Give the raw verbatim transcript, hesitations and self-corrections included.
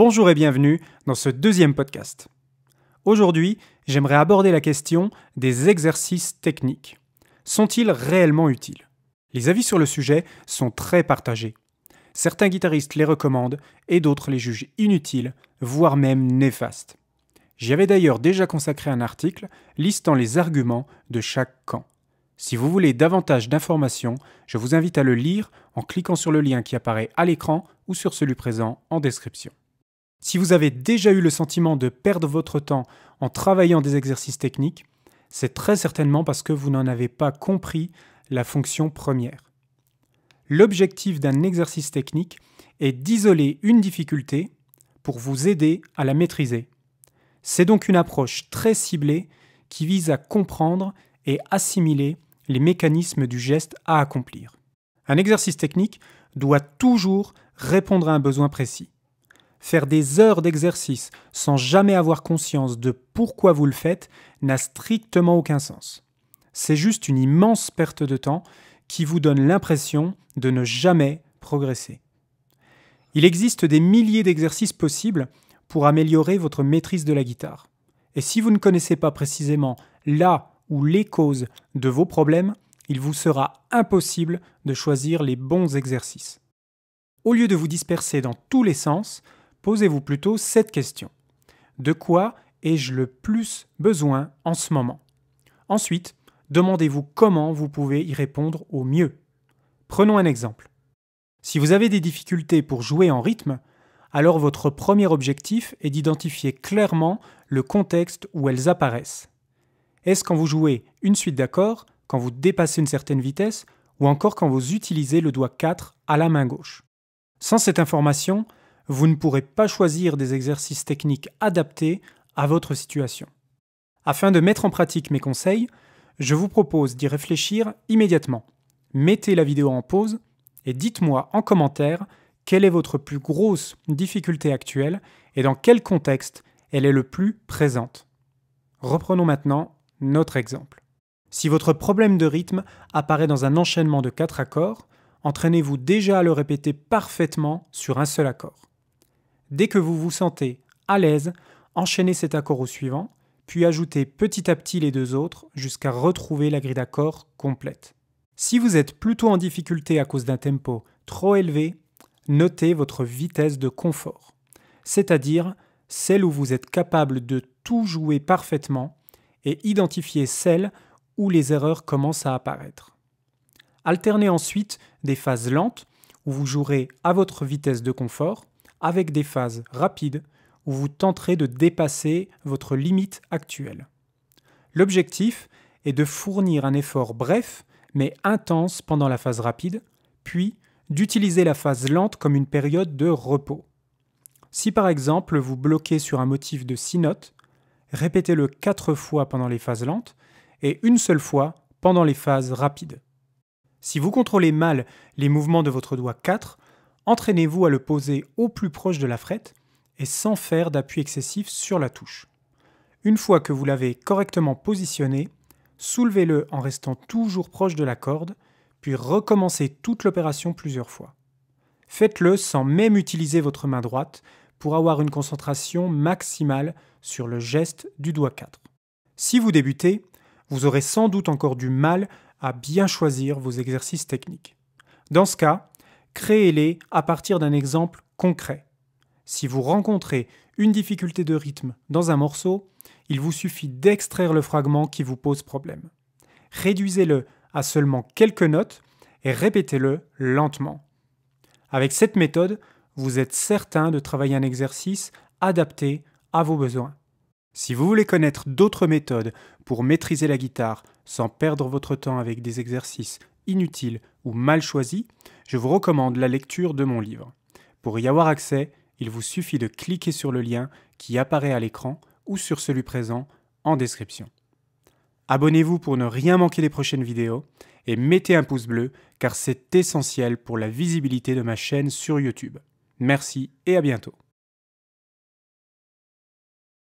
Bonjour et bienvenue dans ce deuxième podcast. Aujourd'hui, j'aimerais aborder la question des exercices techniques. Sont-ils réellement utiles? Les avis sur le sujet sont très partagés. Certains guitaristes les recommandent et d'autres les jugent inutiles, voire même néfastes. J'y avais d'ailleurs déjà consacré un article listant les arguments de chaque camp. Si vous voulez davantage d'informations, je vous invite à le lire en cliquant sur le lien qui apparaît à l'écran ou sur celui présent en description. Si vous avez déjà eu le sentiment de perdre votre temps en travaillant des exercices techniques, c'est très certainement parce que vous n'en avez pas compris la fonction première. L'objectif d'un exercice technique est d'isoler une difficulté pour vous aider à la maîtriser. C'est donc une approche très ciblée qui vise à comprendre et assimiler les mécanismes du geste à accomplir. Un exercice technique doit toujours répondre à un besoin précis. Faire des heures d'exercice sans jamais avoir conscience de pourquoi vous le faites n'a strictement aucun sens. C'est juste une immense perte de temps qui vous donne l'impression de ne jamais progresser. Il existe des milliers d'exercices possibles pour améliorer votre maîtrise de la guitare. Et si vous ne connaissez pas précisément la ou les causes de vos problèmes, il vous sera impossible de choisir les bons exercices. Au lieu de vous disperser dans tous les sens, posez-vous plutôt cette question. De quoi ai-je le plus besoin en ce moment? Ensuite, demandez-vous comment vous pouvez y répondre au mieux. Prenons un exemple. Si vous avez des difficultés pour jouer en rythme, alors votre premier objectif est d'identifier clairement le contexte où elles apparaissent. Est-ce quand vous jouez une suite d'accords, quand vous dépassez une certaine vitesse, ou encore quand vous utilisez le doigt quatre à la main gauche? Sans cette information, vous ne pourrez pas choisir des exercices techniques adaptés à votre situation. Afin de mettre en pratique mes conseils, je vous propose d'y réfléchir immédiatement. Mettez la vidéo en pause et dites-moi en commentaire quelle est votre plus grosse difficulté actuelle et dans quel contexte elle est le plus présente. Reprenons maintenant notre exemple. Si votre problème de rythme apparaît dans un enchaînement de quatre accords, entraînez-vous déjà à le répéter parfaitement sur un seul accord. Dès que vous vous sentez à l'aise, enchaînez cet accord au suivant, puis ajoutez petit à petit les deux autres jusqu'à retrouver la grille d'accords complète. Si vous êtes plutôt en difficulté à cause d'un tempo trop élevé, notez votre vitesse de confort, c'est-à-dire celle où vous êtes capable de tout jouer parfaitement, et identifier celles où les erreurs commencent à apparaître. Alternez ensuite des phases lentes où vous jouerez à votre vitesse de confort avec des phases rapides où vous tenterez de dépasser votre limite actuelle. L'objectif est de fournir un effort bref mais intense pendant la phase rapide, puis d'utiliser la phase lente comme une période de repos. Si par exemple vous bloquez sur un motif de six notes, répétez-le quatre fois pendant les phases lentes et une seule fois pendant les phases rapides. Si vous contrôlez mal les mouvements de votre doigt quatre, entraînez-vous à le poser au plus proche de la frette et sans faire d'appui excessif sur la touche. Une fois que vous l'avez correctement positionné, soulevez-le en restant toujours proche de la corde, puis recommencez toute l'opération plusieurs fois. Faites-le sans même utiliser votre main droite, pour avoir une concentration maximale sur le geste du doigt quatre. Si vous débutez, vous aurez sans doute encore du mal à bien choisir vos exercices techniques. Dans ce cas, créez-les à partir d'un exemple concret. Si vous rencontrez une difficulté de rythme dans un morceau, il vous suffit d'extraire le fragment qui vous pose problème. Réduisez-le à seulement quelques notes et répétez-le lentement. Avec cette méthode, vous êtes certain de travailler un exercice adapté à vos besoins. Si vous voulez connaître d'autres méthodes pour maîtriser la guitare sans perdre votre temps avec des exercices inutiles ou mal choisis, je vous recommande la lecture de mon livre. Pour y avoir accès, il vous suffit de cliquer sur le lien qui apparaît à l'écran ou sur celui présent en description. Abonnez-vous pour ne rien manquer des prochaines vidéos et mettez un pouce bleu car c'est essentiel pour la visibilité de ma chaîne sur YouTube. Merci et à bientôt.